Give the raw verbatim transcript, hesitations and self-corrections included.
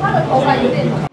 他的头发有点长。